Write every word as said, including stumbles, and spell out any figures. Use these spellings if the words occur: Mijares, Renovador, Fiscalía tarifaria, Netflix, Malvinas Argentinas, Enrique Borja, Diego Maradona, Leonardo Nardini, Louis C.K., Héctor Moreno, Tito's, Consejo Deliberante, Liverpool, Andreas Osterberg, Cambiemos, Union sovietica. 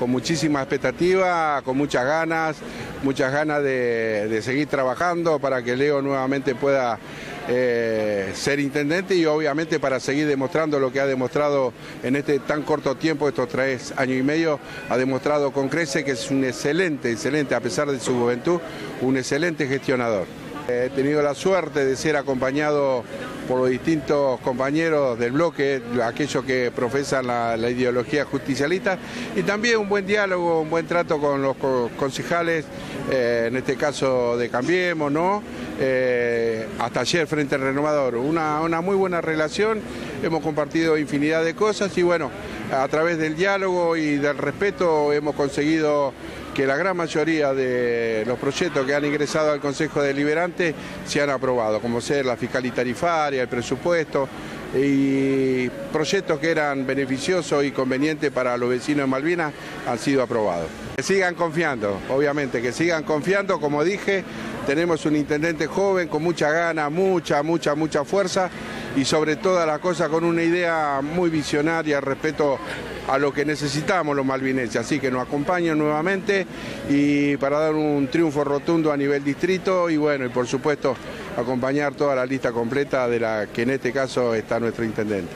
con muchísima expectativa, con muchas ganas, muchas ganas de, de seguir trabajando para que Leo nuevamente pueda eh, ser intendente y obviamente para seguir demostrando lo que ha demostrado en este tan corto tiempo, estos tres años y medio, ha demostrado con creces que es un excelente, excelente, a pesar de su juventud, un excelente gestionador. He tenido la suerte de ser acompañado por los distintos compañeros del bloque, aquellos que profesan la, la ideología justicialista, y también un buen diálogo, un buen trato con los concejales, eh, en este caso de Cambiemos, ¿no? Eh, hasta ayer frente al Renovador, una, una muy buena relación, hemos compartido infinidad de cosas y bueno, a través del diálogo y del respeto hemos conseguido que la gran mayoría de los proyectos que han ingresado al Consejo Deliberante se han aprobado, como ser la Fiscalía tarifaria, el presupuesto y proyectos que eran beneficiosos y convenientes para los vecinos de Malvinas han sido aprobados. Que sigan confiando, obviamente, que sigan confiando, como dije, tenemos un intendente joven con mucha gana, mucha, mucha, mucha fuerza y sobre todas las cosas con una idea muy visionaria respecto a lo que necesitamos los malvinenses, así que nos acompañan nuevamente y para dar un triunfo rotundo a nivel distrito y bueno, y por supuesto acompañar toda la lista completa de la que en este caso está nuestro intendente.